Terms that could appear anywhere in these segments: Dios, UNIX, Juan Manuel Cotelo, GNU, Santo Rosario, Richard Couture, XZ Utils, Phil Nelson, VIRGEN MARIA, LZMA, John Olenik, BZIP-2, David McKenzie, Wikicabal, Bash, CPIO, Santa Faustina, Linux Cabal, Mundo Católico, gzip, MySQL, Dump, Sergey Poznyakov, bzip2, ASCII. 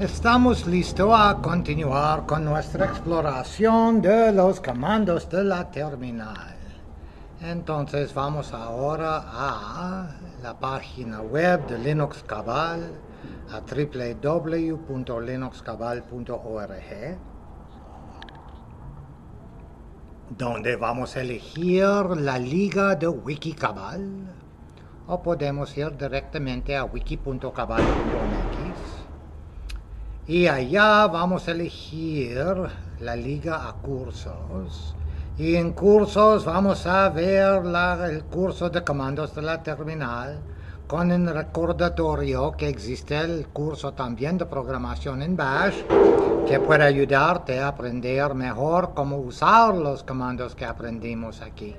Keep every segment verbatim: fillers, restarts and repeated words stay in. Estamos listos a continuar con nuestra exploración de los comandos de la terminal. Entonces vamos ahora a la página web de Linux Cabal, a w w w punto linux cabal punto org, donde vamos a elegir la liga de Wikicabal, o podemos ir directamente a wiki punto cabal punto m x. Y allá vamos a elegir la liga a cursos. Y en cursos vamos a ver la, el curso de comandos de la terminal, con el recordatorio que existe el curso también de programación en Bash, que puede ayudarte a aprender mejor cómo usar los comandos que aprendimos aquí,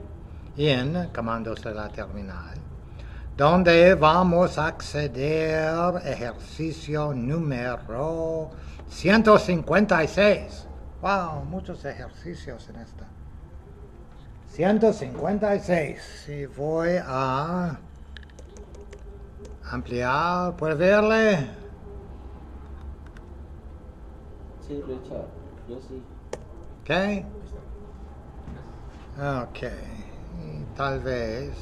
en comandos de la terminal, donde vamos a acceder ejercicio número ciento cincuenta y seis. ¡Wow! Muchos ejercicios en esta. ciento cincuenta y seis. Y voy a ampliar. ¿Puedes verle? Sí, Richard. Yo sí. ¿Ok? Ok. Y tal vez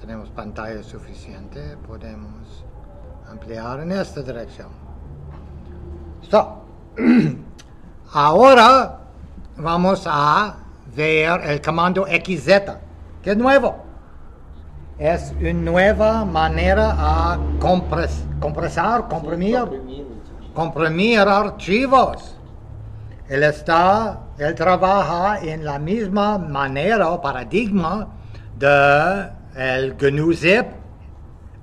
tenemos pantalla suficiente, podemos ampliar en esta dirección. So, ahora vamos a ver el comando X Z, que es nuevo. Es una nueva manera a compres, compresar, comprimir, comprimir archivos. Él está, él trabaja en la misma manera o paradigma de el G N U-ZIP,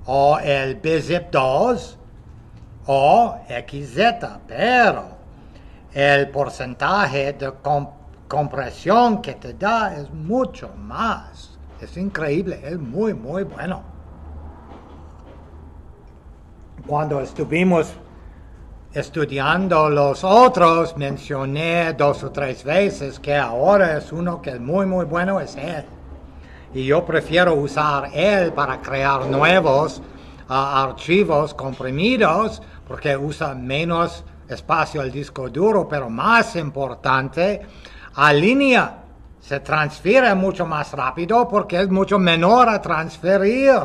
o el B zip dos, o X Z, pero el porcentaje de comp compresión que te da es mucho más. Es increíble, es muy, muy bueno. Cuando estuvimos estudiando los otros, mencioné dos o tres veces que ahora es uno que es muy, muy bueno, es él. Y yo prefiero usar él para crear nuevos uh, archivos comprimidos, porque usa menos espacio el disco duro, pero más importante, a línea se transfiere mucho más rápido porque es mucho menor a transferir.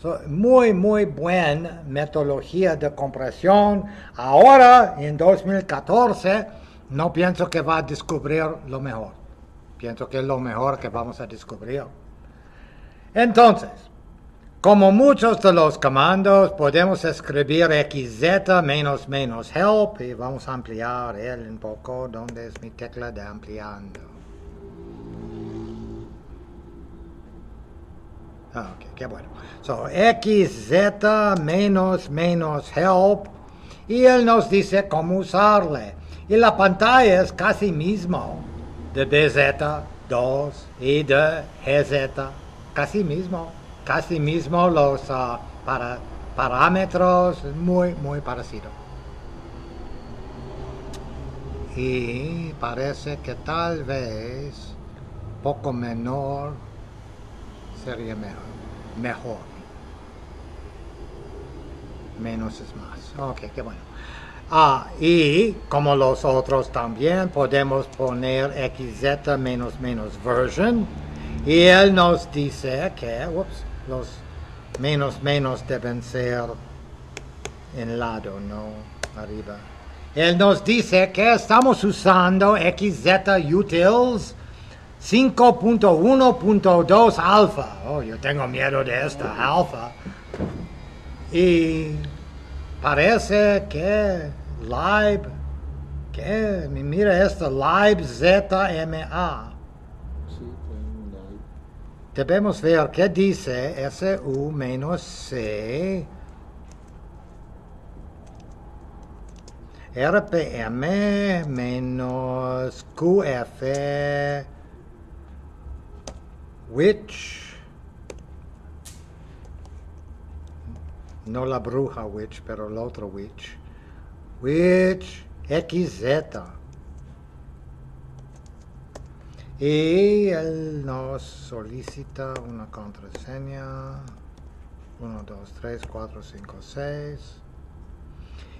So, muy, muy buena metodología de compresión. Ahora, en dos mil catorce, no pienso que va a descubrir lo mejor. Pienso que es lo mejor que vamos a descubrir. Entonces, como muchos de los comandos, podemos escribir X Z menos menos help, y vamos a ampliar él un poco. ¿Dónde es mi tecla de ampliando? Ah, ok, qué bueno. So, X Z menos menos help, y él nos dice cómo usarle. Y la pantalla es casi mismo de B Z dos y de G Z, casi mismo, casi mismo los uh, para, parámetros, muy, muy parecido. Y parece que tal vez poco menor sería mejor, mejor. Menos es más. Ok, qué bueno. Ah, y como los otros también, podemos poner X Z menos menos version, y él nos dice que ups, los menos menos deben ser en lado, no arriba. Él nos dice que estamos usando X Z Utils cinco punto uno punto dos alfa. Oh, yo tengo miedo de esta alfa. Y parece que Lib, que mira esto, libzma. Sí, debemos ver qué dice su menos c rpm menos qf which. No la bruja witch, pero el otro witch. Witch X Z. Y él nos solicita una contraseña. uno, dos, tres, cuatro, cinco, seis.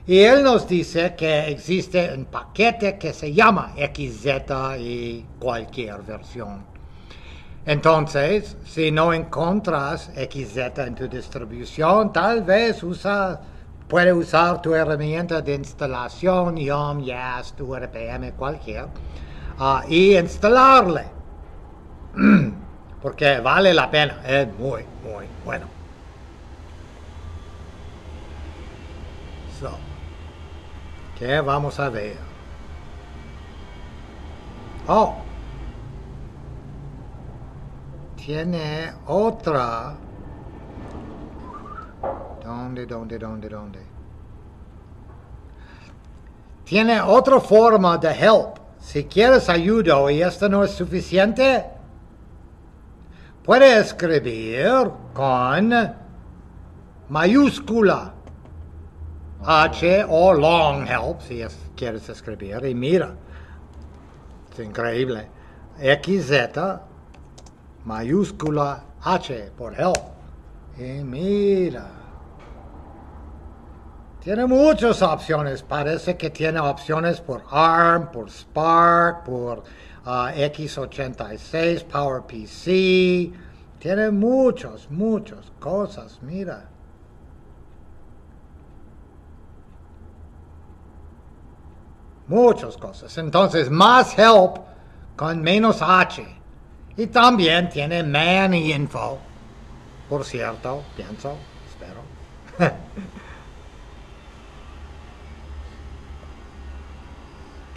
Elnos dice que existe un paquete que se llama X Z y cualquier versión. Entonces, si no encontras X Z en tu distribución, tal vez usa, puede usar tu herramienta de instalación, yum, yas, tu R P M, cualquier, uh, y instalarle. Porque vale la pena, es muy, muy bueno. So, ¿qué vamos a ver? Oh. Tiene otra. ¿Dónde, dónde, dónde, dónde? Tiene otra forma de help. Si quieres ayuda y esto no es suficiente, puedes escribir con mayúscula H o long help, si es, quieres escribir. Y mira, es increíble. X Z mayúscula H por help. Y mira. Tiene muchas opciones. Parece que tiene opciones por A R M, por Spark, por uh, X ochenta y seis, PowerPC. Tiene muchas, muchas cosas. Mira. Muchas cosas. Entonces, más help con menos H. Y también tiene man info, por cierto, pienso, espero.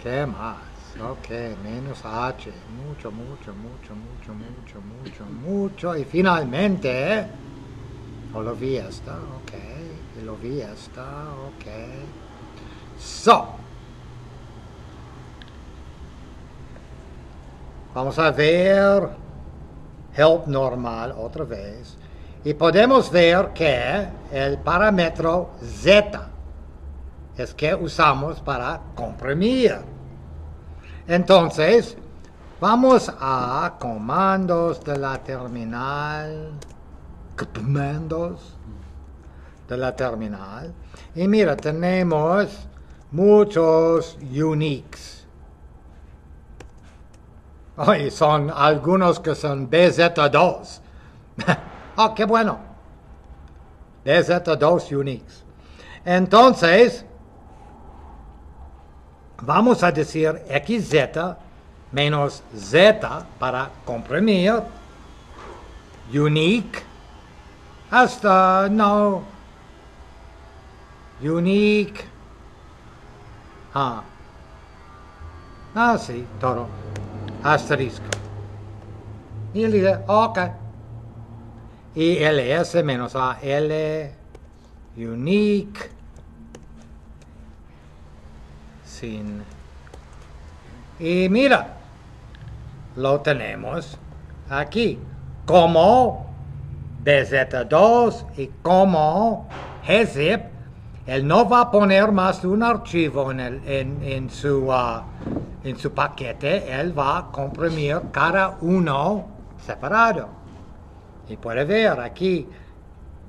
¿Qué más? Ok, menos H, mucho, mucho, mucho, mucho, mucho, mucho, mucho. Y finalmente, oh, lo vi esta, ok, y lo vi esta, ok. So. Vamos a ver help normal otra vez. Y podemos ver que el parámetro Z es que usamos para comprimir. Entonces, vamos a comandos de la terminal. Comandos de la terminal. Y mira, tenemos muchos UNIX. Oh, y son algunos que son B Z dos. ¡Ah, oh, qué bueno! B Z dos Unix. Entonces, vamos a decir X Z menos Z para comprimir unique hasta, no, unique. Ah, ah sí, todo. Asterisco. Y él dice, ok. Y ls menos a l unique sin. Y mira, lo tenemos aquí como B Z dos y como G zip. Él no va a poner más un archivo en, el, en, en su uh, en su paquete. Él va a comprimir cada uno separado. Y puede ver aquí.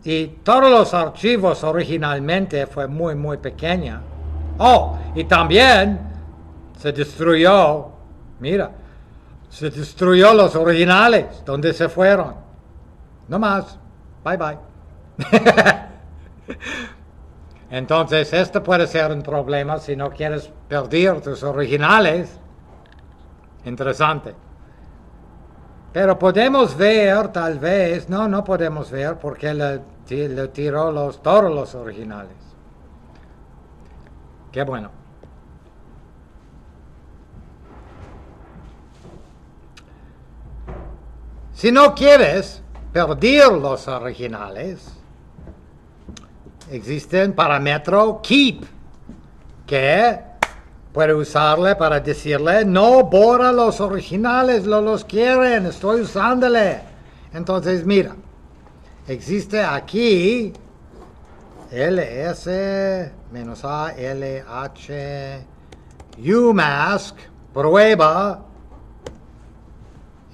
Y todos los archivos originalmente fue muy, muy pequeña. Oh, y también se destruyó. Mira, se destruyó los originales. ¿Dónde se fueron? No más. Bye, bye. Entonces, esto puede ser un problema si no quieres perder tus originales. Interesante. Pero podemos ver, tal vez, no, no podemos ver porque le, le tiró los, todos los originales. Qué bueno. Si no quieres perder los originales, existe un parámetro keep que puede usarle para decirle no borra los originales, no los quieren, estoy usándole. Entonces mira, existe aquí ls menos a lh umask prueba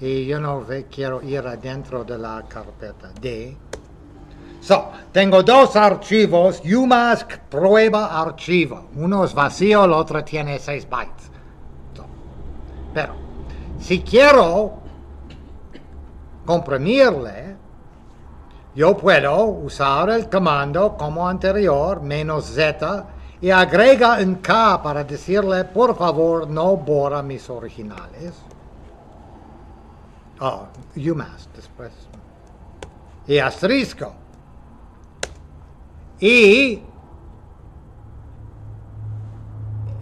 y yo no quiero ir adentro de la carpeta d. So, tengo dos archivos, umask prueba archivo. Uno es vacío, el otro tiene seis bytes. So, pero, si quiero comprimirle, yo puedo usar el comando como anterior, menos Z, y agrega un K para decirle, por favor, no borra mis originales. Oh, umask después. Y asterisco. Y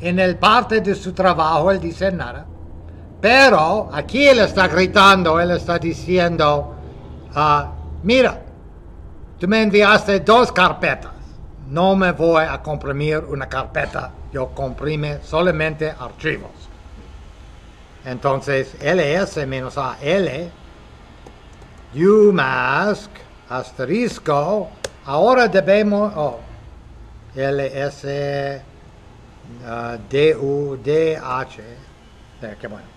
en el parte de su trabajo él dice nada. Pero aquí él está gritando, él está diciendo, uh, mira, tú me enviaste dos carpetas. No me voy a comprimir una carpeta, yo comprime solamente archivos. Entonces, ls-al, umask, asterisco, ahora debemos, oh, ls, uh, du, dh, eh, qué bueno.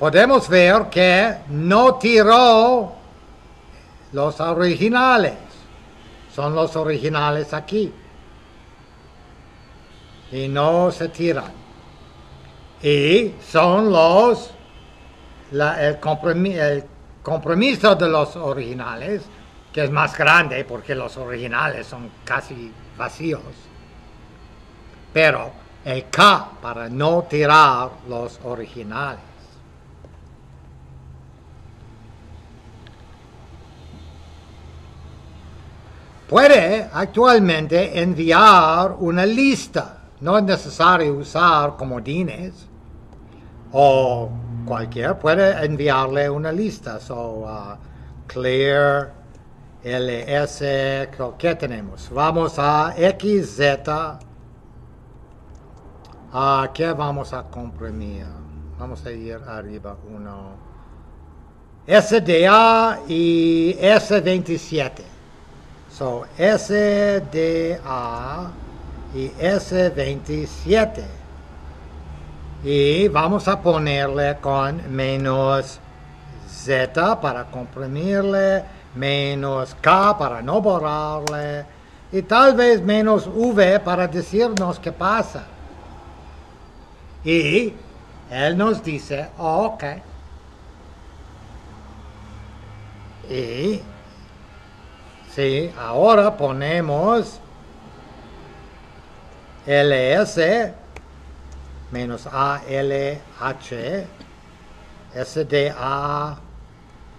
Podemos ver que no tiró los originales. Son los originales aquí. Y no se tiran. Y son los, la, el, compromis, el compromiso de los originales, que es más grande porque los originales son casi vacíos. Pero el K para no tirar los originales. Puede actualmente enviar una lista. No es necesario usar comodines o cualquier. Puede enviarle una lista. So, uh, clear, ls, ¿qué tenemos? Vamos a xz. Uh, ¿Qué vamos a comprimir? Vamos a ir arriba uno. S D A y S veintisiete. So, S D A y S veintisiete. Y vamos a ponerle con menos Z para comprimirle, menos K para no borrarle, y tal vez menos V para decirnos qué pasa. Y él nos dice, oh, ok. Y sí, ahora ponemos ls menos alh sda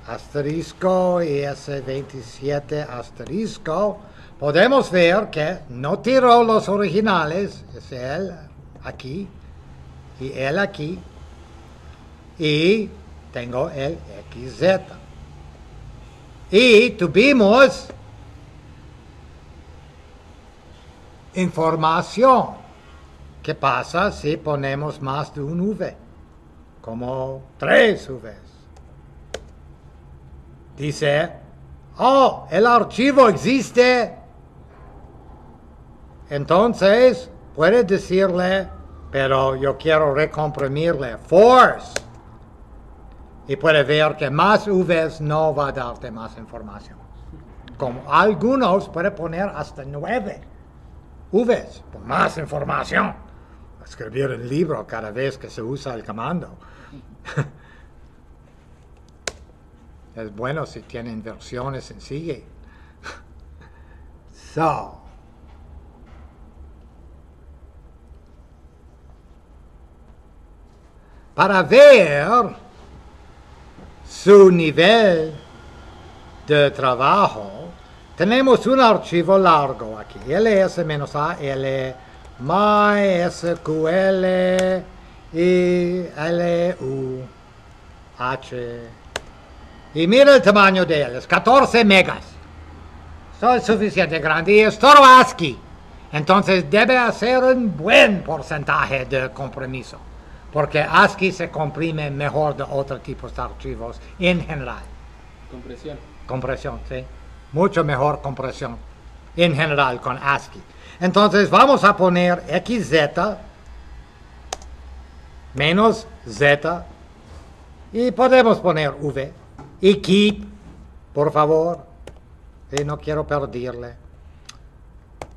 asterisco y s veintisiete asterisco. Podemos ver que no tiró los originales, es él aquí y él aquí, y tengo el xz. Y tuvimos información. ¿Qué pasa si ponemos más de un V? Como tres Vs. Dice, oh, el archivo existe. Entonces, puede decirle, pero yo quiero recomprimirle. Force. Y puede ver que más Vs no va a darte más información. Como algunos puede poner hasta nueve. Vs, por más información. Escribir el libro cada vez que se usa el comando. Es bueno si tienen versiones sencillas. So. Para ver su nivel de trabajo, tenemos un archivo largo aquí, ls-al, mysql, y lu, h. Y mira el tamaño de él, es catorce megas. Eso es suficiente grande y es todo ASCII. Entonces debe hacer un buen porcentaje de compromiso, porque ASCII se comprime mejor de otros tipos de archivos en general. Compresión. Compresión, sí. Mucho mejor compresión en general con ASCII. Entonces vamos a poner xz menos z y podemos poner v y keep, por favor, e non quiero perderle.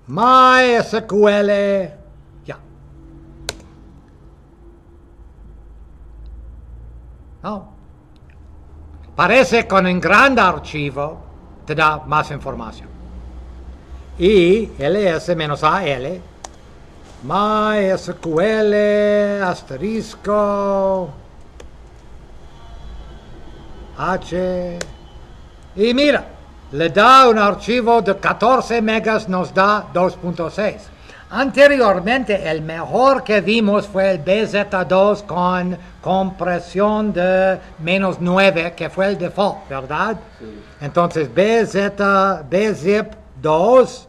MySQL. Yeah. No. Parece con un grande archivo te da más información. Y ls-al MySQL asterisco H. Y mira, le da un archivo de catorce megas, nos da dos punto seis. Anteriormente, el mejor que vimos fue el B Z dos con compresión de menos nueve, que fue el default, ¿verdad? Sí. Entonces, B Z, B zip dos,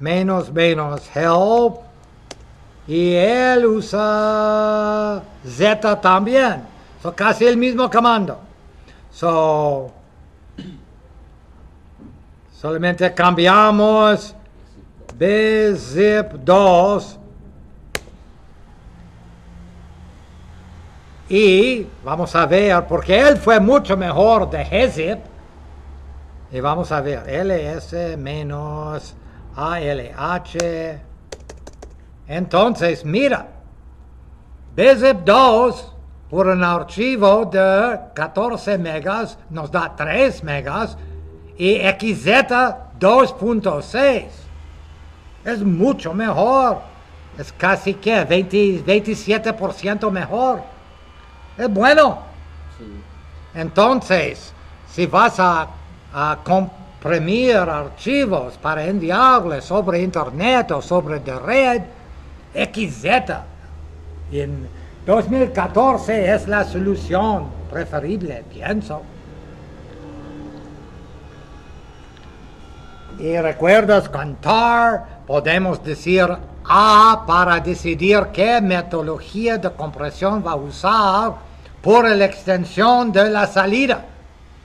menos, menos, help, y él usa Z también. So, casi el mismo comando. So, solamente cambiamos B zip dos y vamos a ver, porque él fue mucho mejor de gzip, y vamos a ver ls-alh. Entonces mira, B zip dos por un archivo de catorce megas nos da tres megas y X Z dos punto seis. Es mucho mejor. Es casi que veinte, veintisiete por ciento mejor. Es bueno. Sí. Entonces, si vas a, a comprimir archivos para enviarles sobre internet o sobre la red, X Z en dos mil catorce es la solución preferible, pienso. Y recuerdas, con tar podemos decir A para decidir qué metodología de compresión va a usar por la extensión de la salida.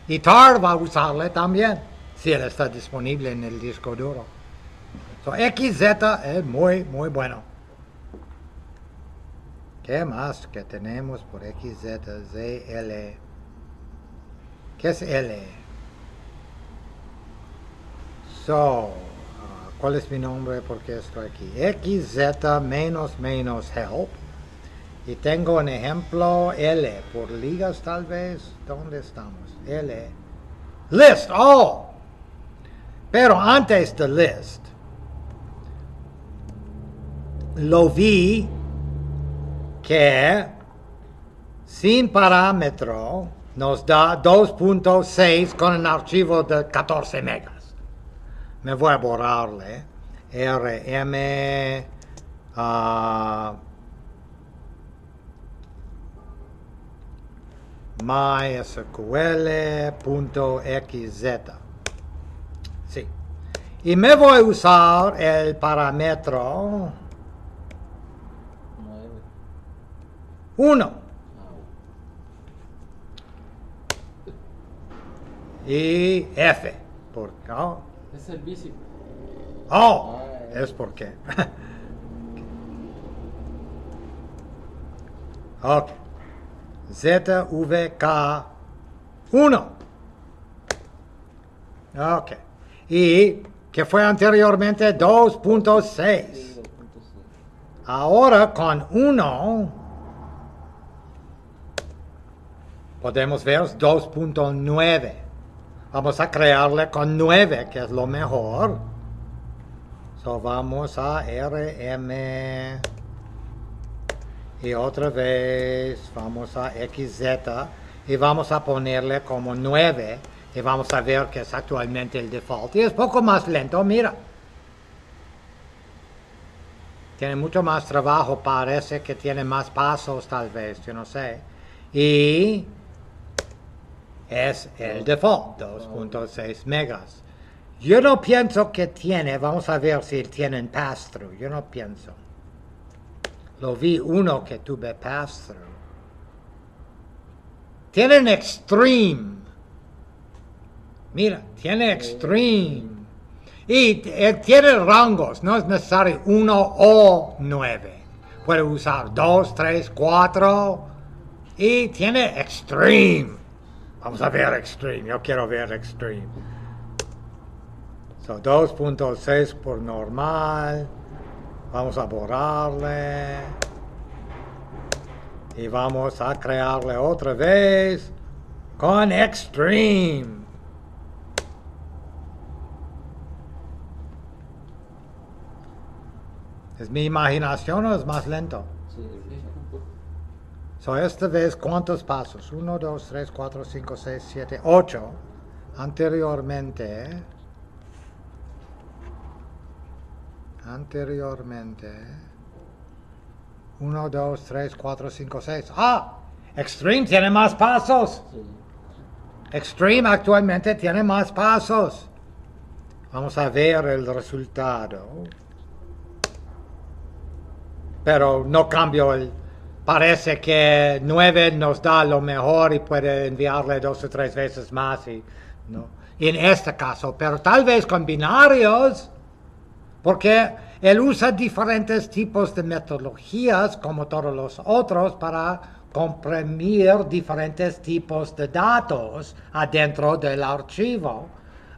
Y tar va a usarle también, si él está disponible en el disco duro. So, X Z es muy, muy bueno. ¿Qué más que tenemos por X Z, Z L? ¿Qué es L? So, uh, ¿cuál es mi nombre? Porque estoy aquí. X Z menos menos help. Y tengo un ejemplo L por ligas, tal vez. ¿Dónde estamos? L. List. Oh. Pero antes de list, lo vi que sin parámetro nos da dos punto seis con un archivo de catorce megas. Me voy a borrarle rm uh, mysql.xz. Sí. Y me voy a usar el parámetro uno. Y F. ¿Por qué? Es el B Z I P. Oh, ah, es porque. Ok. Z V K uno. Ok. Y que fue anteriormente dos punto seis. Ahora con uno podemos ver dos punto nueve. Vamos a crearle con nueve, que es lo mejor. So, vamos a rm. Y otra vez vamos a xz. Y vamos a ponerle como nueve. Y vamos a ver que es actualmente el default. Y es poco más lento, mira. Tiene mucho más trabajo. Parece que tiene más pasos, tal vez. Yo no sé. Y es el default, dos punto seis megas. Yo no pienso que tiene, vamos a ver si tienen pass-through, yo no pienso. Lo vi uno que tuve pass-through. Tienen extreme. Mira, tiene extreme. Y eh, tiene rangos, no es necesario uno o nueve. Puede usar dos, tres, cuatro. Y tiene extreme. Vamos a ver Extreme, yo quiero ver Extreme. So dos punto seis por normal. Vamos a borrarle. Y vamos a crearle otra vez con Extreme. ¿Es mi imaginación o es más lento? Sí. So, esta vez, ¿cuántos pasos? uno, dos, tres, cuatro, cinco, seis, siete, ocho. Anteriormente. Anteriormente. uno, dos, tres, cuatro, cinco, seis. ¡Ah! Extreme tiene más pasos. Extreme actualmente tiene más pasos. Vamos a ver el resultado. Pero no cambio el... Parece que nueve nos da lo mejor y puede enviarle dos o tres veces más, y, ¿no? Y en este caso, pero tal vez con binarios, porque él usa diferentes tipos de metodologías, como todos los otros, para comprimir diferentes tipos de datos adentro del archivo.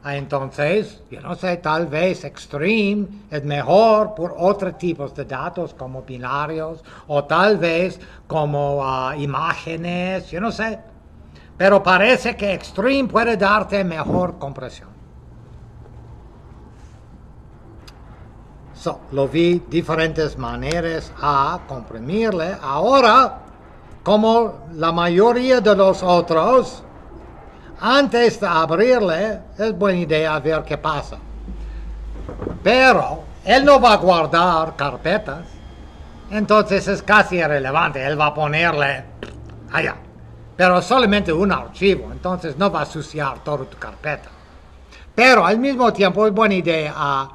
Entonces, yo no sé, tal vez Extreme es mejor por otros tipos de datos como binarios o tal vez como uh, imágenes, yo no sé. Pero parece que Extreme puede darte mejor compresión. So, lo vi diferentes maneras a comprimirle. Ahora, como la mayoría de los otros, antes de abrirle, es buena idea ver qué pasa. Pero él no va a guardar carpetas, entonces es casi irrelevante. Él va a ponerle allá, pero solamente un archivo, entonces no va a suciar toda tu carpeta. Pero al mismo tiempo es buena idea a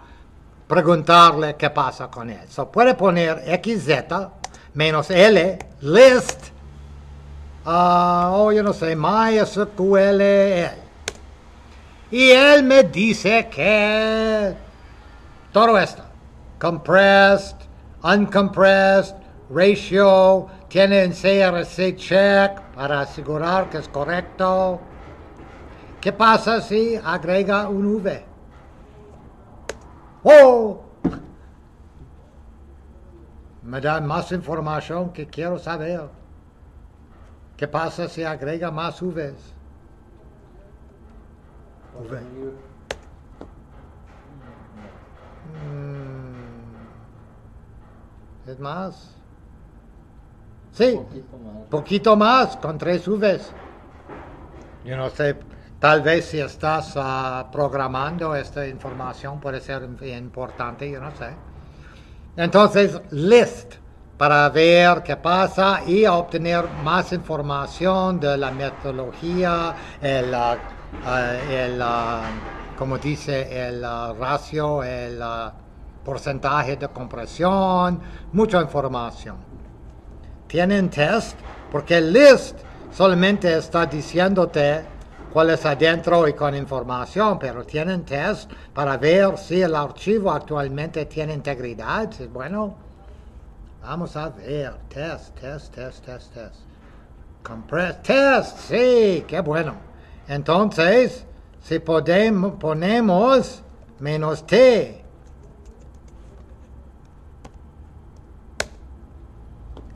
preguntarle qué pasa con él. So, puede poner X Z menos L, list. Uh, oh, yo no sé, MySQL. Y él me dice que todo esto, compressed, uncompressed, ratio, tiene en C R C check para asegurar que es correcto. ¿Qué pasa si agrega un V? ¡Oh! Me da más información que quiero saber. ¿Qué pasa si agrega más Vs? V. ¿Es más? Sí, poquito más, poquito más con tres Vs. Yo no sé, tal vez si estás uh, programando esta información puede ser importante, yo no sé. Entonces, list, para ver qué pasa y obtener más información de la metodología, el, uh, el uh, como dice, el uh, ratio, el uh, porcentaje de compresión, mucha información. Tienen test, porque el list solamente está diciéndote cuál es adentro y con información, pero tienen test para ver si el archivo actualmente tiene integridad, si es bueno. Vamos a ver, test, test, test, test, test. Compress, test, sí, qué bueno. Entonces, si podemos, ponemos menos T.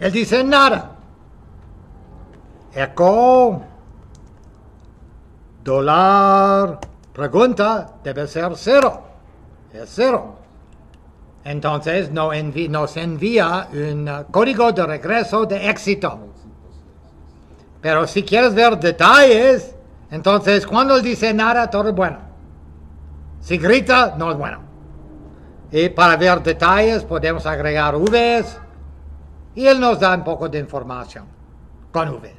Él dice nada. Echo, dólar, pregunta, debe ser cero. Es cero. Entonces no envi- nos envía un uh, código de regreso de éxito. Pero si quieres ver detalles, entonces cuando él dice nada, todo es bueno. Si grita, no es bueno. Y para ver detalles podemos agregar Vs y él nos da un poco de información con Vs.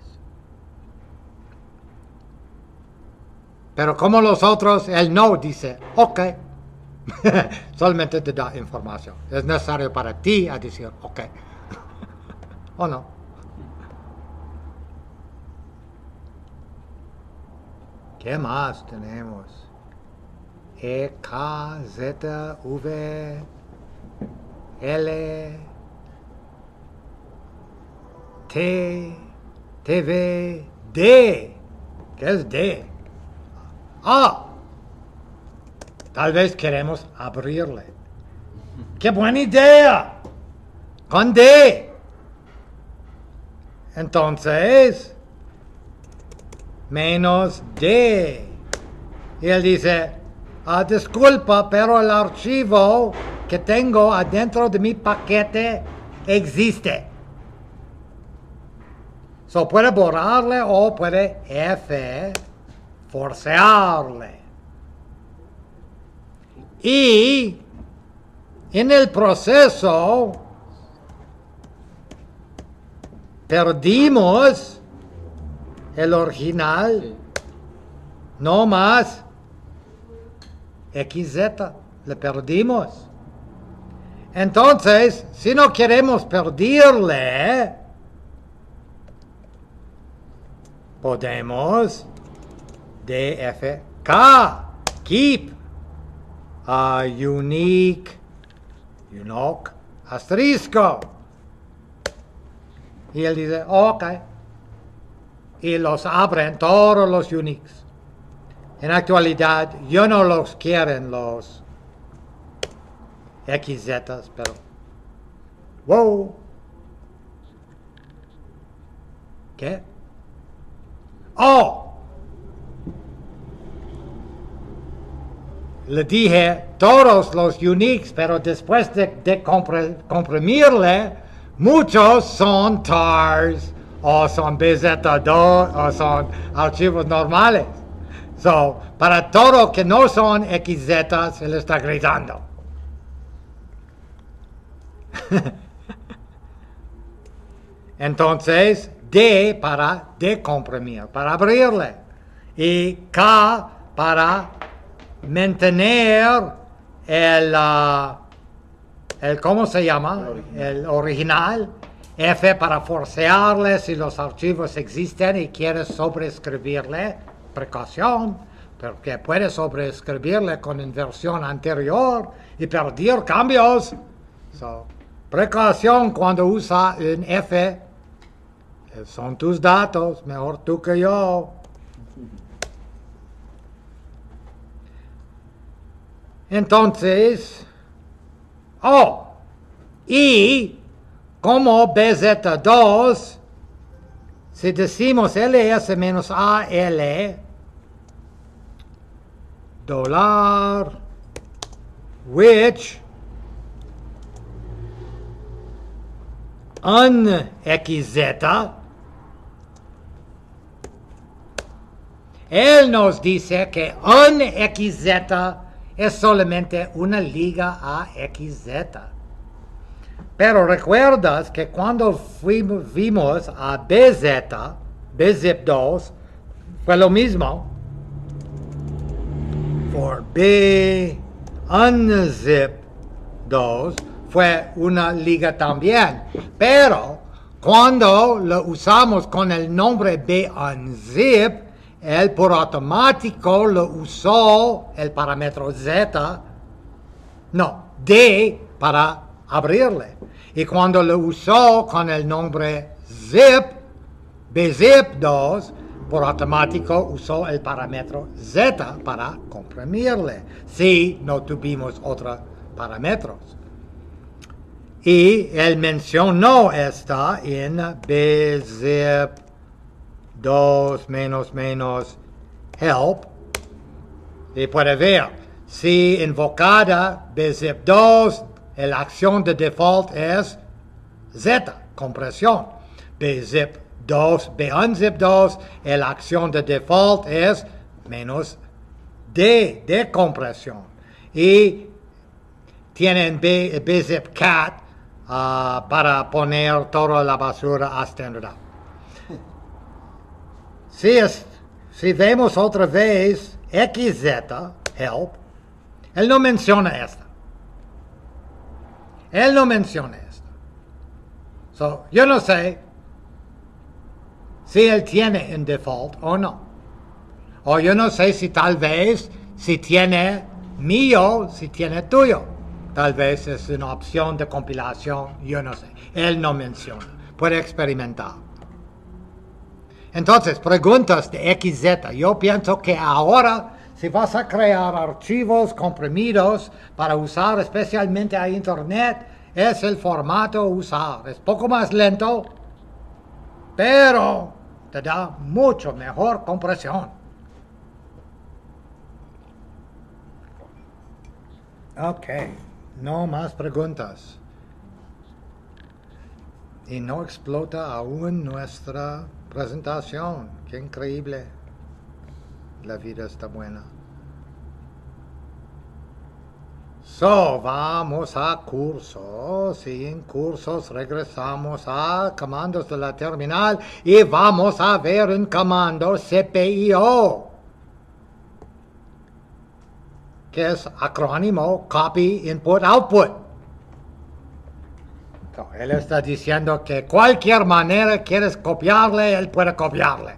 Pero como los otros, él no dice, ok. Solamente te da información. Es necesario para ti a decir ok. ¿O no? ¿Qué más tenemos? E, K, Z, V, L, T, T V, D. ¿Qué es D? Ah, Tal vez queremos abrirle. ¡Qué buena idea! ¡Conde! Entonces, menos D. Y él dice, ah, disculpa, pero el archivo que tengo adentro de mi paquete existe. So puede borrarle o puede F, forcearle. Y en el proceso perdimos el original, sí. No más X Z, le perdimos. Entonces, si no queremos perderle, podemos D F K, keep, uh, unique, you know, asterisco. Y él dice, ok. Y los abren todos los Unix. En actualidad, yo no los quieren los X Zs, pero... wow. ¿Qué? Oh. Le dije todos los Unix, pero después de, de comprimirle, muchos son tars, o son B Z dos, o son archivos normales. So, para todo que no son X Z, se le está gritando. Entonces, D para decomprimir, para abrirle. Y K para mantener el, uh, el ¿cómo se llama? El original. El original. F para forcearle si los archivos existen y quieres sobreescribirle. Precaución, porque puedes sobreescribirle con inversión anterior y perder cambios. So, precaución cuando usa un F. Son tus datos, mejor tú que yo. Entonces, oh, y como B Z dos, si decimos L S menos A L, dólar, which, unxz, él nos dice que unxz es solamente una liga a X Z. Pero recuerdas que cuando fuimos, vimos a B Z, B zip dos, fue lo mismo. For B, unzip dos, fue una liga también. Pero cuando lo usamos con el nombre B unzip, él por automático lo usó el parámetro Z, no, D para abrirle. Y cuando lo usó con el nombre zip, B zip dos, por automático usó el parámetro Z para comprimirle, si no tuvimos otros parámetros. Y él mencionó esta en B zip dos menos menos help. Y puede ver, si invocada B zip dos, la acción de default es Z, compresión. B zip dos, B unzip dos, la acción de default es menos D, de compresión. Y tienen B, B zip cat uh, para poner toda la basura a standard. Si, es, si vemos otra vez X Z, help, él no menciona esta. Él no menciona esto. So, yo no sé si él tiene en default o no. O yo no sé si tal vez, si tiene mío, si tiene tuyo. Tal vez es una opción de compilación, yo no sé. Él no menciona. Puede experimentar. Entonces, preguntas de X Z. Yo pienso que ahora Si vas a crear archivos comprimidos para usar especialmente a Internet, es el formato a usar. Es poco más lento, pero te da mucho mejor compresión. Ok, no más preguntas. Y no explota aún nuestra presentación. Qué increíble. La vida está buena. So, vamos a cursos, y en cursos regresamos a comandos de la terminal y vamos a ver un comando C P I O, que es acrónimo Copy Input Output. So, él está diciendo que cualquier manera quieres copiarle, él puede copiarle.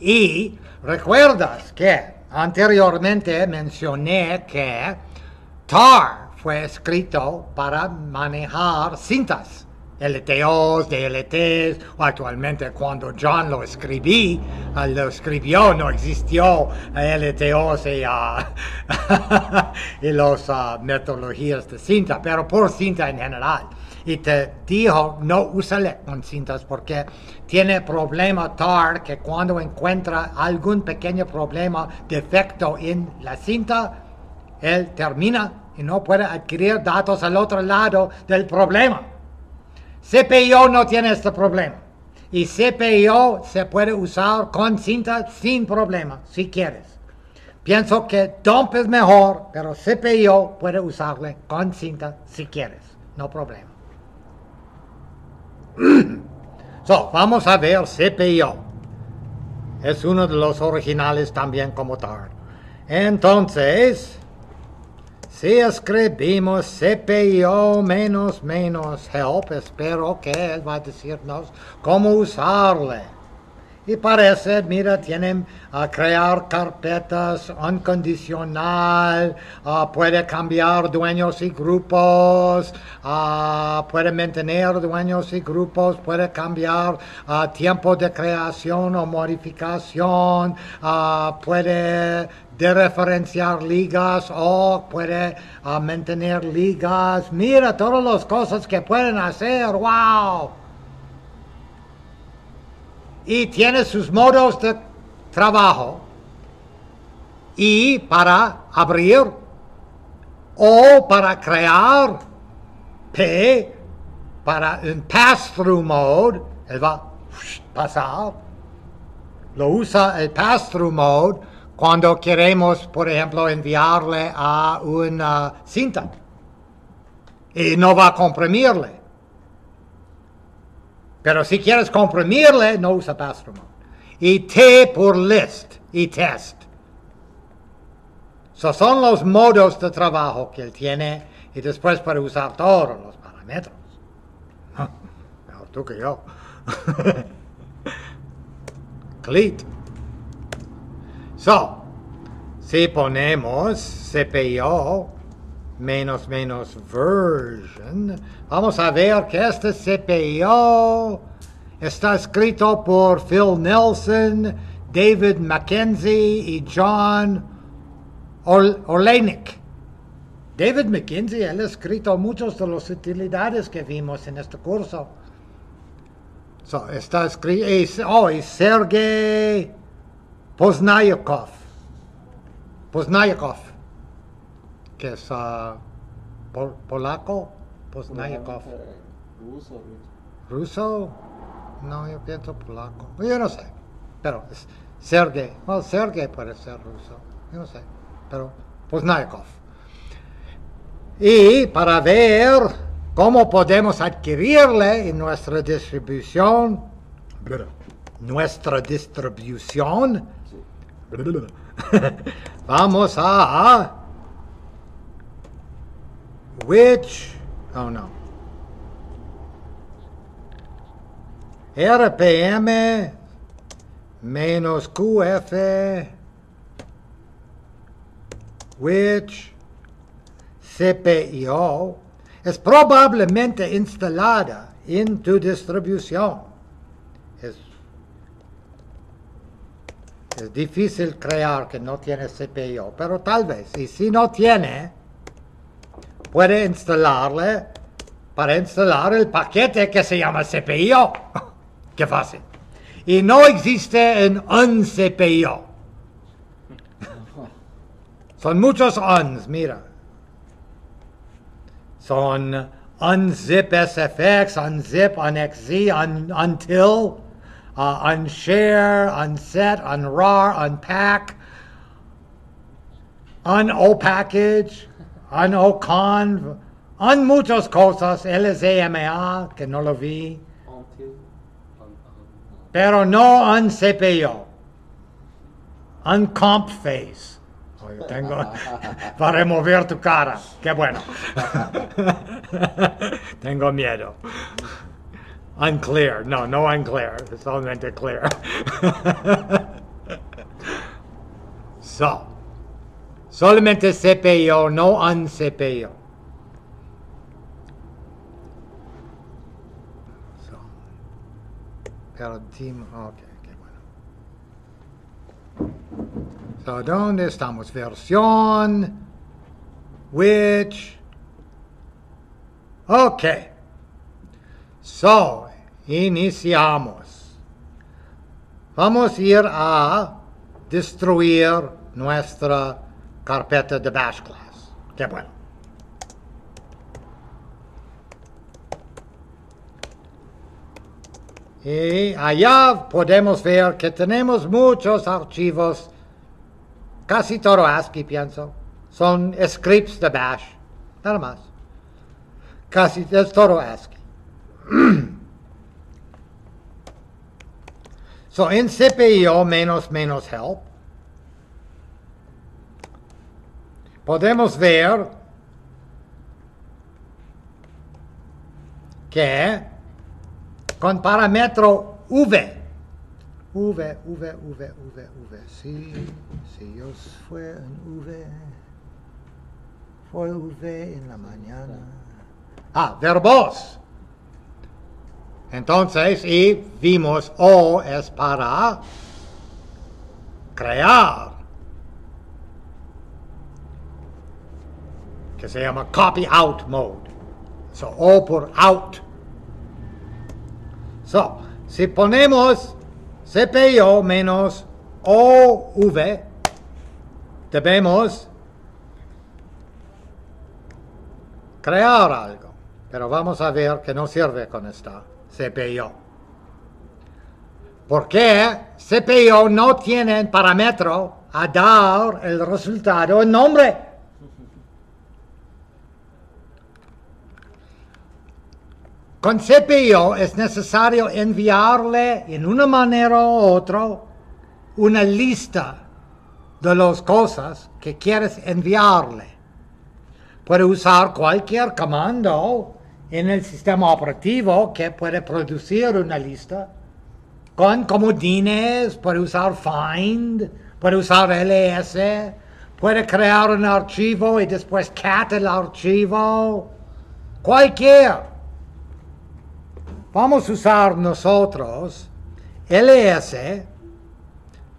Y recuerdas que anteriormente mencioné que tar fue escrito para manejar cintas, L T Os, D L Ts, o actualmente cuando John lo escribí, lo escribió, no existió L T Os y, uh, y las uh, metodologías de cinta, pero por cinta en general. Y te dijo, no úsale con cintas porque tiene problema tar que cuando encuentra algún pequeño problema, defecto en la cinta, él termina y no puede adquirir datos al otro lado del problema. C P I O no tiene este problema. Y C P I O se puede usar con cinta sin problema, si quieres. Pienso que Dump es mejor, pero C P I O puede usarle con cinta si quieres. No problema. So, vamos a ver C P I O. Es uno de los originales también como tar. Entonces, si escribimos C P I O menos menos help, espero que él va a decirnos cómo usarle. Y parece, mira, tienen a uh, crear carpetas incondicional, uh, puede cambiar dueños y grupos, uh, puede mantener dueños y grupos, puede cambiar uh, tiempo de creación o modificación, uh, puede de referenciar ligas o puede uh, mantener ligas. Mira todas las cosas que pueden hacer. ¡Wow! Y tiene sus modos de trabajo. Y para abrir o para crear P, para un pass-through mode, él va a pasar. Lo usa el pass-through mode cuando queremos, por ejemplo, enviarle a una cinta y no va a comprimirle. Pero si quieres comprimirle, no usa pass-through mode. Y T por list y test. So son los modos de trabajo que él tiene y después para usar todos los parámetros. Mejor tú que yo. Clit. So, si ponemos C P I O menos menos version, vamos a ver que este C P I O está escrito por Phil Nelson, David McKenzie y John Olenik. David McKenzie, él ha escrito muchas de las utilidades que vimos en este curso. So, está escrito, oh, y Sergey Poznyakov, Poznyakov, que es uh, pol polaco, Poznyakov, ruso, ruso, no, yo pienso polaco, yo no sé, pero es Sergei, well, Sergei puede ser ruso, yo no sé, pero Poznyakov. Y para ver cómo podemos adquirirle en nuestra distribución, nuestra distribución, vamos a which oh no rpm menos qf which cpio es probablemente instalada en tu distribución. es difícil crear que no tiene C P I O, pero tal vez, y si no tiene, puede instalarle, para instalar el paquete que se llama C P I O. ¡Qué fácil! Y no existe en un C P I O. Son muchos uns, mira. Son unzip S F X, unzip, unxz, un, until, uh, unshare, unset, unrar, unpack, unopackage, unoconv, un muchas cosas, L Z M A, que no lo vi. Pero no un C P I O, un comp face. Oh, yo tengo para remover tu cara, qué bueno. Tengo miedo. Unclear, no, no unclear, it's solamente clear. So, solamente C P I O, no un C P I O. Team, ok, qué bueno. So, ¿dónde estamos? Versión, which, ok. So, iniciamos. Vamos a ir a destruir nuestra carpeta de Bash class. Qué bueno. Y allá podemos ver que tenemos muchos archivos, casi todo ASCII pienso, son scripts de Bash, nada más, casi es todo ASCII. So en C P I O menos menos help, podemos ver que con parámetro V. V, V, V, V, V. Si, si yo fue en V. Fue V en la mañana. Ah, verbos. Entonces, y vimos O es para crear. Que se llama copy out mode. So, O por out. So, si ponemos C P I O menos O V, debemos crear algo. Pero vamos a ver que no sirve con esta C P I O. Porque C P I O no tiene parámetro a dar el resultado en nombre. Con C P I O es necesario enviarle, en una manera u otra, una lista de las cosas que quieres enviarle. Puedes usar cualquier comando en el sistema operativo que puede producir una lista. Con comodines, puede usar find, puede usar L S, puede crear un archivo y después cat el archivo. Cualquier. Vamos a usar nosotros L S,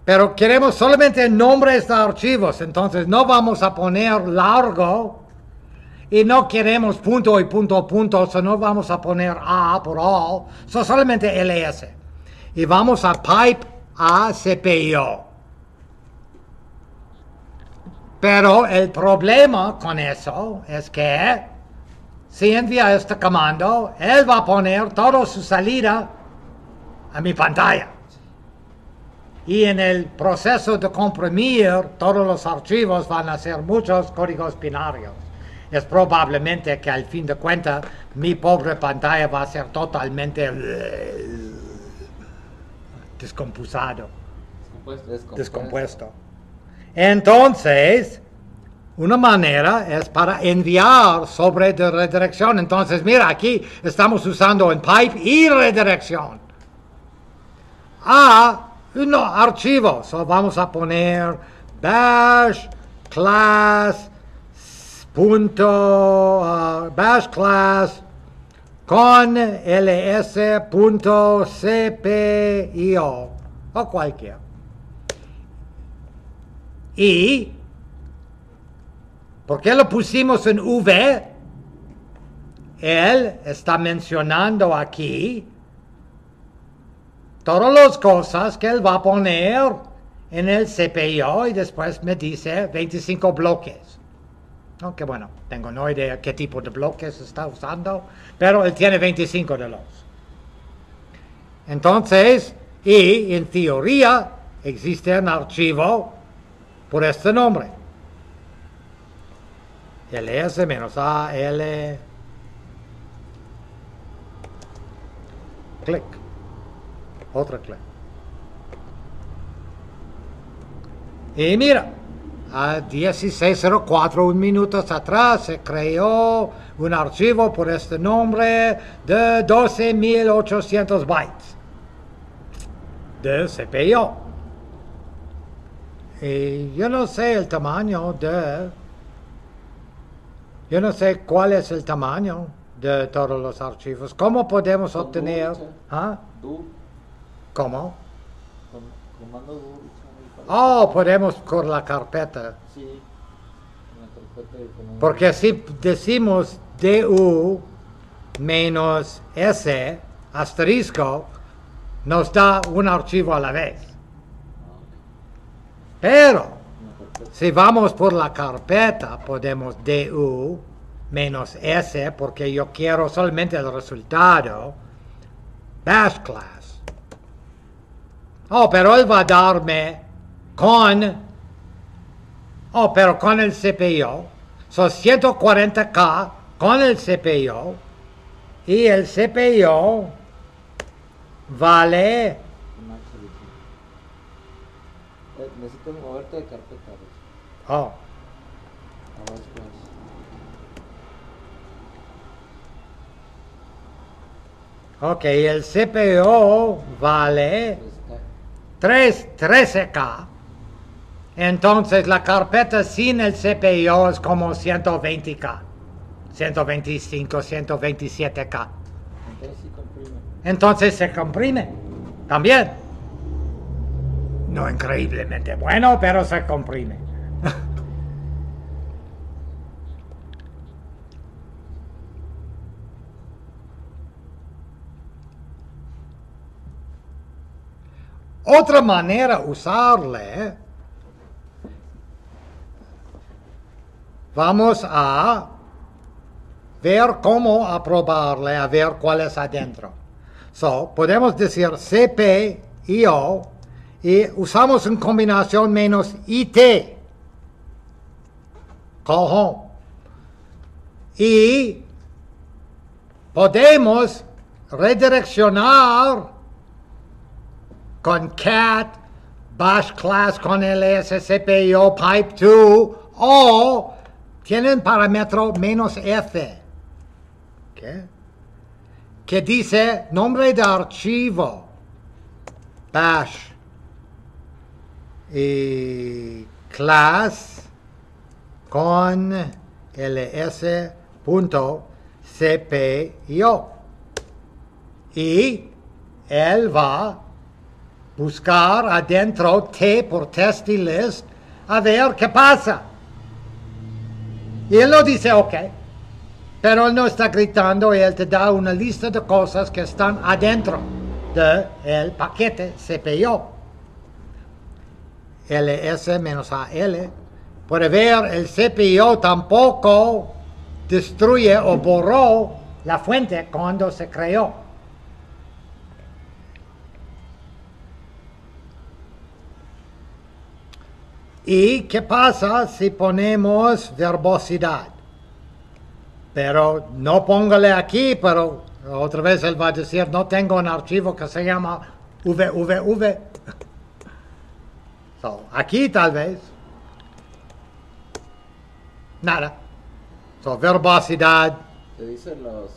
pero queremos solamente nombres de archivos, entonces no vamos a poner largo y no queremos punto y punto punto, so no vamos a poner A por all, so solamente L S. Y vamos a pipe a C P I O. Pero el problema con eso es que si envía este comando, él va a poner toda su salida a mi pantalla. Y en el proceso de comprimir, todos los archivos van a ser muchos códigos binarios. Es probablemente que al fin de cuentas, mi pobre pantalla va a ser totalmente descompusado. Descompuesto. Descompuesto. Descompuesto. Entonces, una manera es para enviar sobre de redirección. Entonces, mira, aquí estamos usando en pipe y redirección a un archivo. So, vamos a poner bash class punto, uh, bash class con ls punto C P I O o cualquier. y ¿por qué lo pusimos en V? Él está mencionando aquí todas las cosas que él va a poner en el C P I O y después me dice veinticinco bloques. Aunque bueno, tengo no idea qué tipo de bloques está usando, pero él tiene veinticinco de los. Entonces, y en teoría existe un archivo por este nombre. L S menos A L. Clic. Otro clic. Y mira, a dieciséis cero cuatro, un minuto atrás, se creó un archivo por este nombre de doce mil ochocientos bytes de C P I O. Y yo no sé el tamaño de... Yo no sé cuál es el tamaño de todos los archivos. ¿Cómo podemos con obtener? ¿Ah? ¿Cómo? Con, comando du. Oh, podemos con la carpeta. Sí, con la carpeta y porque si decimos du menos s asterisco, nos da un archivo a la vez. Pero, si vamos por la carpeta, podemos du menos s, porque yo quiero solamente el resultado, bash class. Oh, pero él va a darme... Con, oh, pero con el C P I O, son ciento cuarenta K con el C P I O, y el C P I O vale... Necesito moverte de carpeta. Oh. Ok, el C P I O vale trece K. Entonces la carpeta sin el C P I O es como ciento veinte K, ciento veinticinco, ciento veintisiete K. Entonces se comprime. Entonces se comprime también. No increíblemente bueno, pero se comprime. Otra manera de usarle... Vamos a ver cómo aprobarle, a ver cuál es adentro. So, podemos decir C P I O y usamos una combinación menos I T. Cojón. Y podemos redireccionar con cat, bash class con L S C P I O, pipe two o... Tienen parámetro menos F, ¿qué? Que dice nombre de archivo, bash, y class con L S punto C P I O. Y él va a buscar adentro T por test y list a ver qué pasa. Y él lo dice, ok, pero él no está gritando y él te da una lista de cosas que están adentro del paquete C P I O. L S menos A L. Puede ver, el C P I O tampoco destruye o borró la fuente cuando se creó. ¿Y qué pasa si ponemos verbosidad? Pero no póngale aquí, pero otra vez él va a decir, no tengo un archivo que se llama V V V. So, aquí tal vez. Nada. So, verbosidad. Te dicen los...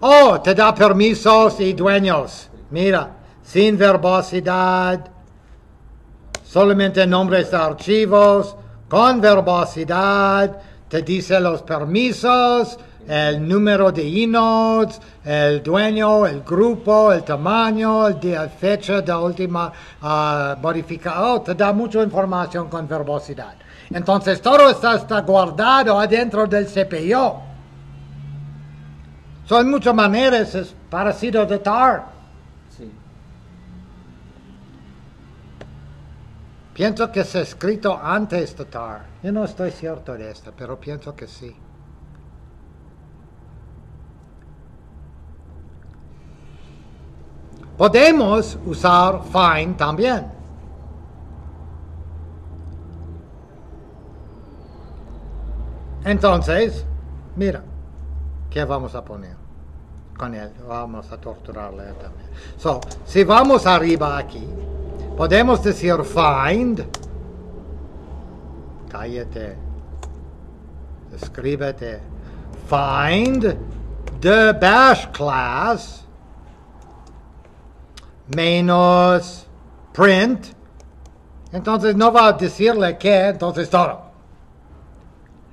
Oh, te da permisos y dueños. Mira, sin verbosidad... Solamente nombres de archivos, con verbosidad, te dice los permisos el número de inodes, el dueño, el grupo, el tamaño, la fecha de última uh, modificación. Oh, te da mucha información con verbosidad. Entonces todo está, está guardado adentro del C P I O. So, en muchas maneras es parecido de Tar. Sí. Pienso que se ha escrito antes de Tar. Yo no estoy cierto de esto, pero pienso que sí. Podemos usar find también. Entonces, mira, ¿qué vamos a poner con él? Vamos a torturarle también. So, si vamos arriba aquí, podemos decir find. Cállate. Escríbete. Find the bash class. Menos print. Entonces no va a decirle que, entonces todo.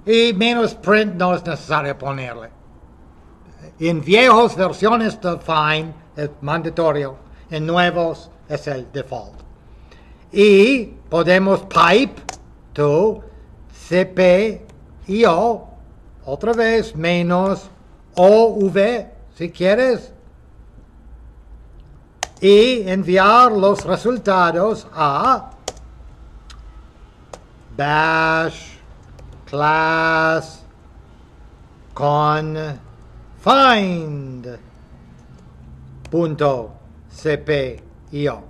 Y menos print no es necesario ponerle. En viejos versiones de find es mandatorio. En nuevos es el default. Y podemos pipe to C P I O. Otra vez menos O V si quieres. Y enviar los resultados a bash class con find punto C P I O.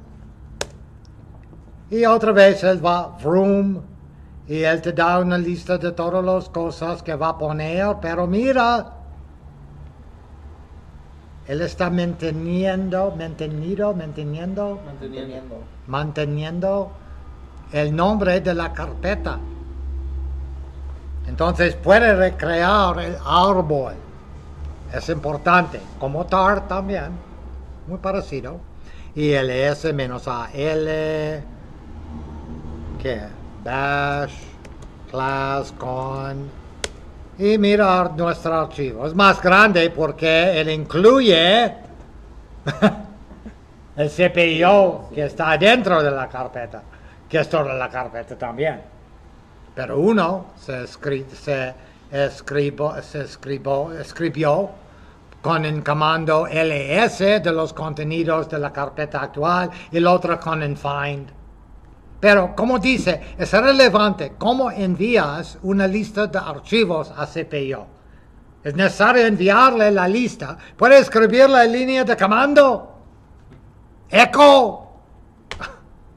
Y otra vez él va vroom y él te da una lista de todas las cosas que va a poner, pero mira, él está manteniendo, mantenido, manteniendo, manteniendo, manteniendo el nombre de la carpeta. Entonces puede recrear el árbol. Es importante, como Tar también, muy parecido. Y ls menos al, que bash class con. Y mirar nuestro archivo. Es más grande porque él incluye el C P I O que está dentro de la carpeta, que es toda la carpeta también. Pero uno se, escri se, escribo, se escribo, escribió con el comando ls de los contenidos de la carpeta actual y el otro con el find. Pero, como dice, es relevante cómo envías una lista de archivos a C P I O. Es necesario enviarle la lista. Puede escribir la línea de comando. Echo.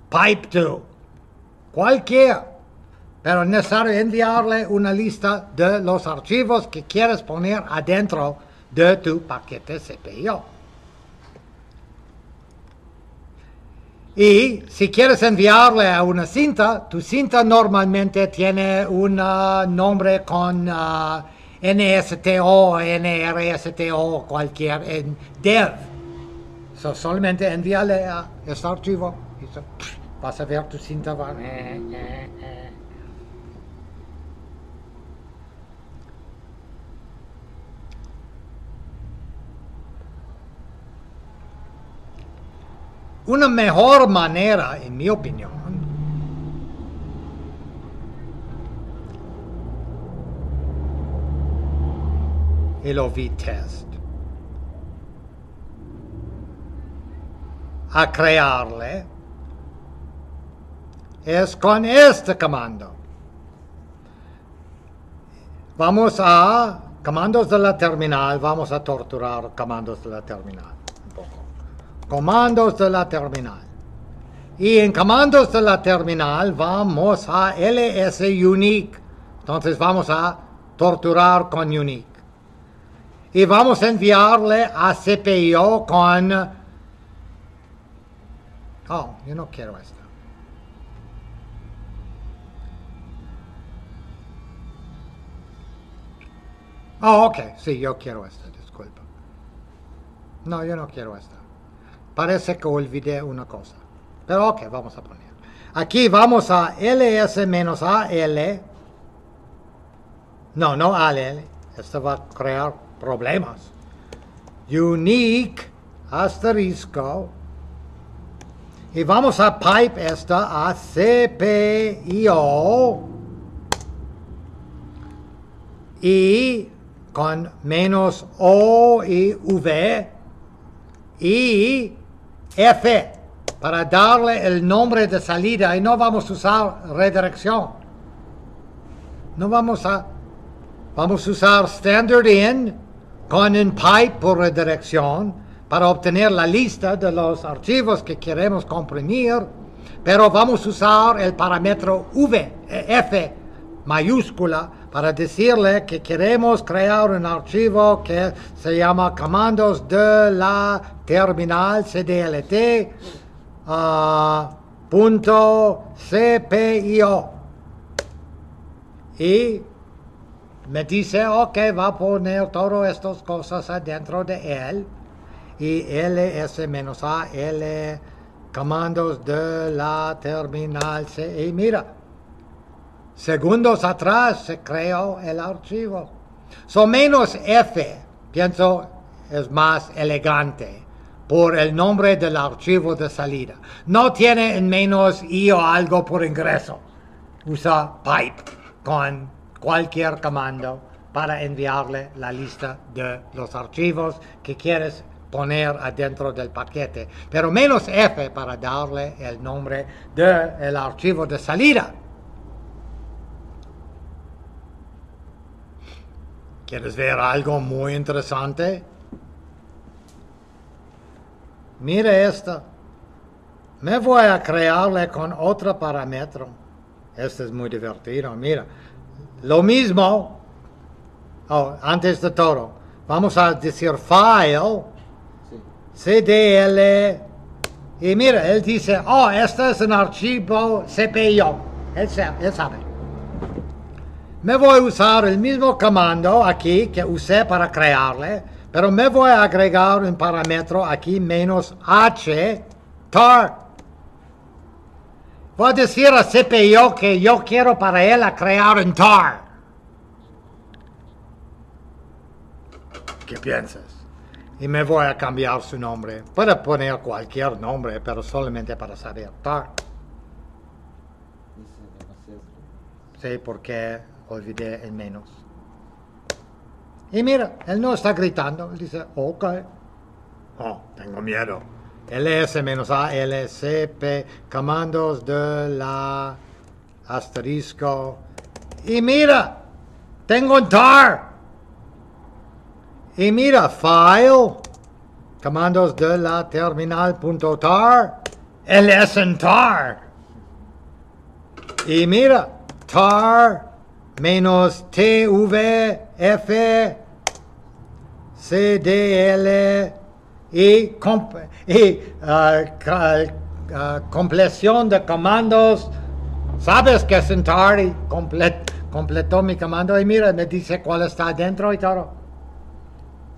Pipe to. Cualquier. Pero es necesario enviarle una lista de los archivos que quieres poner adentro de tu paquete C P I O. Y si quieres enviarle a una cinta, tu cinta normalmente tiene un uh, nombre con uh, N S T O, N R S T O, cualquier, en dev. So, solamente envíale a este archivo. Y so, vas a ver tu cinta. Va. Una mejor manera, en mi opinión, el O V test, a crearle, es con este comando. Vamos a comandos de la terminal, vamos a torturar comandos de la terminal. Comandos de la terminal. Y en comandos de la terminal vamos a ls unique. Entonces vamos a torturar con unique. Y vamos a enviarle a C P I O con... Oh, yo no quiero esto. Oh, ok. Sí, yo quiero esto. Disculpa. No, yo no quiero esto. Parece que olvidé una cosa. Pero ok, vamos a poner. Aquí vamos a ls-al. No, no al. Esto va a crear problemas. Unique asterisco. Y vamos a pipe esta a C P I O. Y con menos O y V y F para darle el nombre de salida, y no vamos a usar redirección. No vamos a... Vamos a usar standard in con un pipe por redirección para obtener la lista de los archivos que queremos comprimir, pero vamos a usar el parámetro V, F mayúscula, para decirle que queremos crear un archivo que se llama comandos de la terminal cdlt uh, punto cpio, y me dice ok, va a poner todas estas cosas adentro de él, y ls-a l comandos de la terminal c, y mira, segundos atrás se creó el archivo. So menos F, pienso, es más elegante por el nombre del archivo de salida. No tiene en menos I o algo por ingreso. Usa pipe con cualquier comando para enviarle la lista de los archivos que quieres poner adentro del paquete. Pero menos F para darle el nombre del archivo de salida. ¿Quieres ver algo muy interesante? Mire esto. Me voy a crearle con otro parámetro. Este es muy divertido, mira. Lo mismo, oh, antes de todo, vamos a decir file, sí. C D L, y mira, él dice, oh, este es un archivo C P I O. Él sabe. Él sabe. Me voy a usar el mismo comando aquí que usé para crearle, pero me voy a agregar un parámetro aquí, menos H, tar. Voy a decir a C P I O que yo quiero para él a crear un tar. ¿Qué piensas? Y me voy a cambiar su nombre. Puedo poner cualquier nombre, pero solamente para saber tar. Sí, porque... olvidé el menos. Y mira, él no está gritando. Él dice, ok. Oh, tengo miedo. L S menos A L C P comandos de la asterisco. Y mira, tengo un tar. Y mira, file comandos de la terminal punto tar. L S en tar. Y mira, tar menos T V F C D L y, comp y uh, uh, compleción de comandos. Sabes que Centauri complet completó mi comando, y mira, me dice cuál está adentro y todo.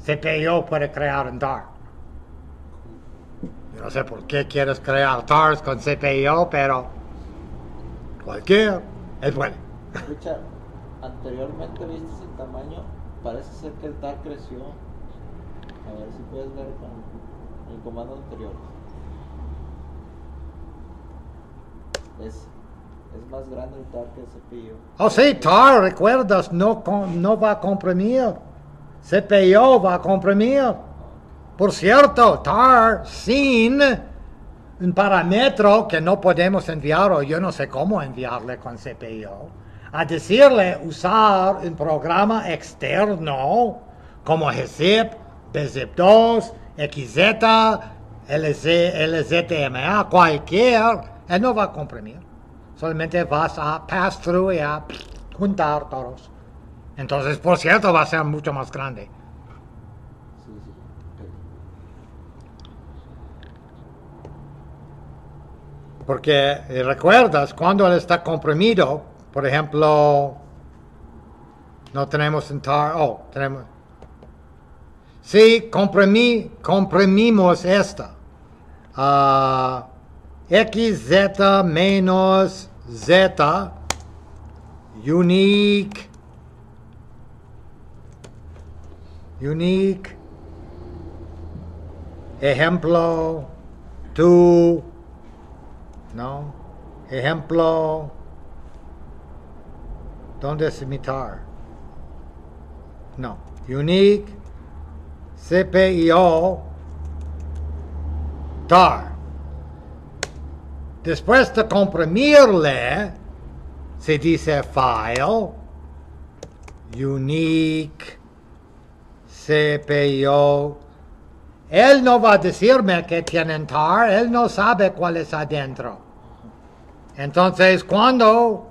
C P I O puede crear un tar. Yo no sé por qué quieres crear tars con C P I O, pero cualquier es bueno. Richard, anteriormente viste el tamaño, parece ser que el tar creció. A ver si puedes ver con el comando anterior. Es, es más grande el tar que el C P I O. Oh sí, tar, recuerdas, no, no va a comprimir. C P I O va a comprimir. Por cierto, tar sin un parámetro que no podemos enviar, o yo no sé cómo enviarle con C P I O. A decirle usar un programa externo como G zip, B zip dos, X Z, L Z M A, cualquier, él no va a comprimir. Solamente vas a pass through y a juntar todos. Entonces, por cierto, va a ser mucho más grande. Porque recuerdas, cuando él está comprimido, por ejemplo, no tenemos un tar, oh, tenemos. Si comprimí, comprimimos esta, uh, X Z menos Z, unique unique, ejemplo, two, no, ejemplo, donde es imitar, no, unique, C P I O, tar. Después de comprimirle, se dice file, unique, C P I O. Él no va a decirme que tienen tar, él no sabe cuál es adentro. Entonces, cuando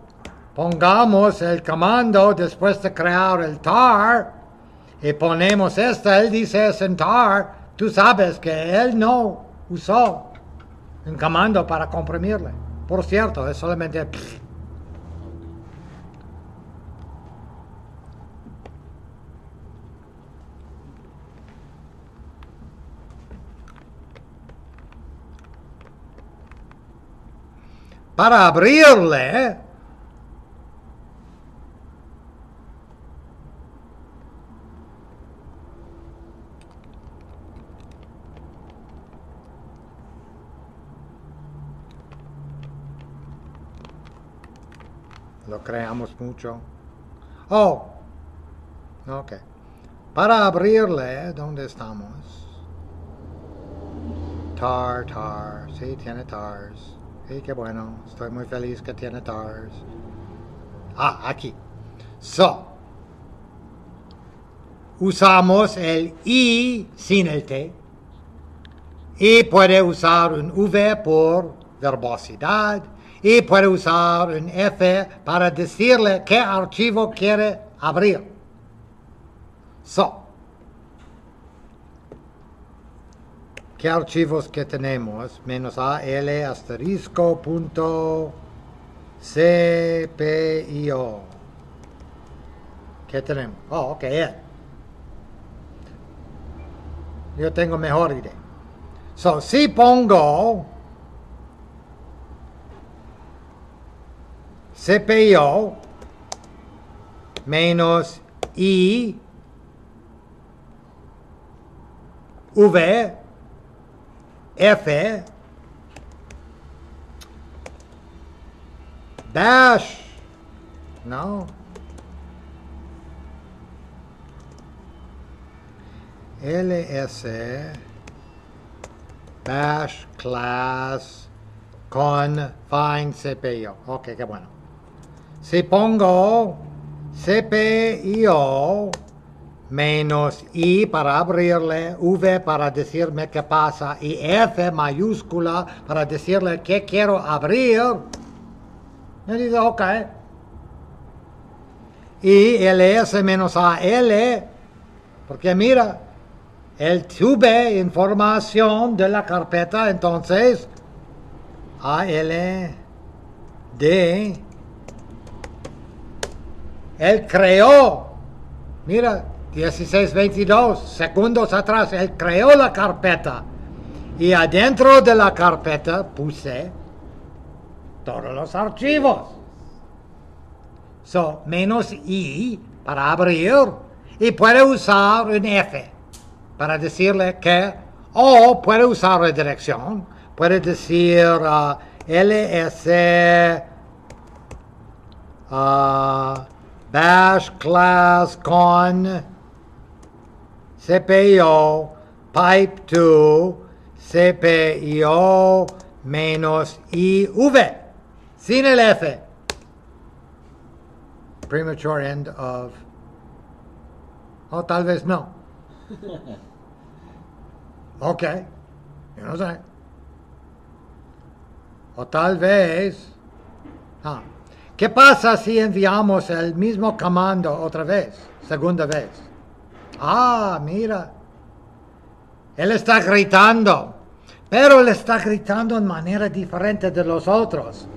pongamos el comando después de crear el tar, y ponemos esta, él dice es en tar, tú sabes que él no usó un comando para comprimirle. Por cierto, es solamente... Pff. Para abrirle, lo creamos mucho. Oh, ok. Para abrirle, ¿dónde estamos? Tar, tar, sí, tiene tars. Y qué bueno, estoy muy feliz que tiene tars. Ah, aquí. So, usamos el I sin el T. Y puede usar un V por verbosidad. Y puede usar un F para decirle qué archivo quiere abrir. So, ¿qué archivos que tenemos? Menos A L asterisco punto C P I O. ¿Qué tenemos? Oh, ok. Yo tengo mejor idea. So, si pongo C P I O menos I V F Bash, no, L S Bash class con find C P I O. Ok, qué bueno. Si pongo C P I O menos I para abrirle, V para decirme qué pasa, y F mayúscula para decirle qué quiero abrir. Me dice, ok. Y L S menos A L, porque mira, él tuve información de la carpeta, entonces A L D. Él creó, mira, dieciséis veintidós segundos atrás, él creó la carpeta. Y adentro de la carpeta puse todos los archivos. So, menos I para abrir. Y puede usar un F para decirle que, o puede usar la dirección. Puede decir uh, L S uh, bash class con C P I O pipe to C P I O menos I V sin el F. Premature end of. Oh, tal vez no. Ok, yo no sé. O tal vez. Ah. ¿Qué pasa si enviamos el mismo comando otra vez? Segunda vez. Ah, mira, él está gritando, pero él está gritando en manera diferente de los otros,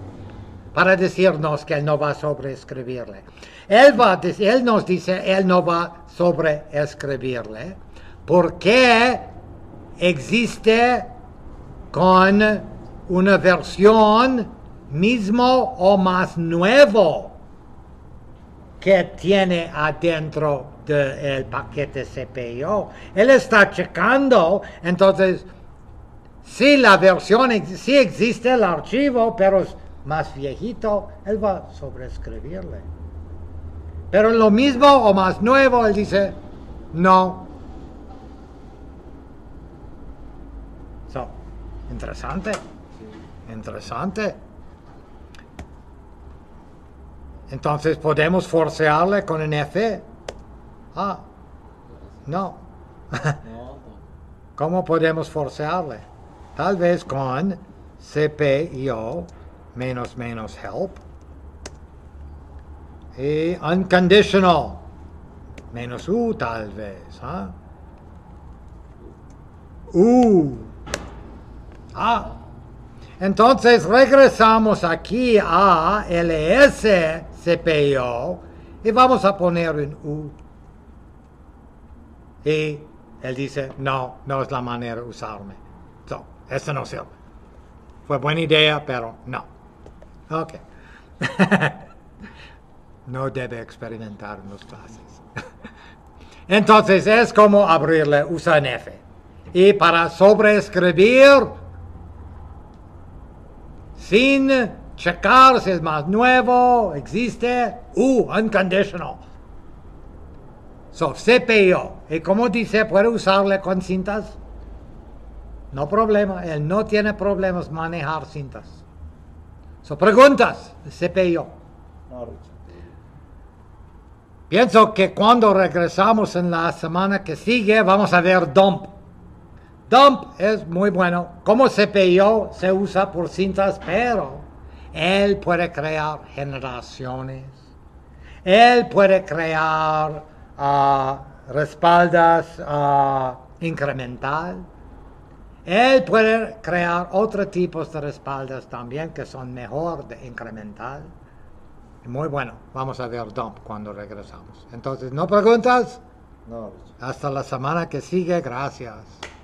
para decirnos que él no va a sobreescribirle. Él, va a él nos dice, él no va a sobreescribirle, porque existe con una versión mismo o más nuevo que tiene adentro eh, il paquete C P I O e le sta cercando, entonces si la versión, si existe el archivo pero es más viejito, él va a sobrescribirle, pero lo mismo o más nuevo él dice no. So, interesante, interesante. Entonces podemos forcearle con un F. Ah, no. ¿Cómo podemos forcearle? Tal vez con C P I O menos menos help y unconditional menos U tal vez. ¿eh? U. Ah. Entonces regresamos aquí a L S C P I O y vamos a poner un U. Y él dice, no, no es la manera de usarme. So, esto no sirve. Fue buena idea, pero no. Ok. No debe experimentar en las clases. Entonces es como abrirle usa un F. Y para sobreescribir, sin checar si es más nuevo, existe, uh, unconditional. So, C P I O. Y como dice, puede usarle con cintas. No problema, él no tiene problemas manejar cintas. So, preguntas, C P I O. No, pienso que cuando regresamos en la semana que sigue, vamos a ver dump. Dump es muy bueno. Como C P I O se usa por cintas, pero él puede crear generaciones. Él puede crear uh, respaldas uh, incremental. Él puede crear otros tipos de respaldas también que son mejor de incremental. Muy bueno. Vamos a ver dump cuando regresamos. Entonces, ¿no preguntas? No. Hasta la semana que sigue. Gracias.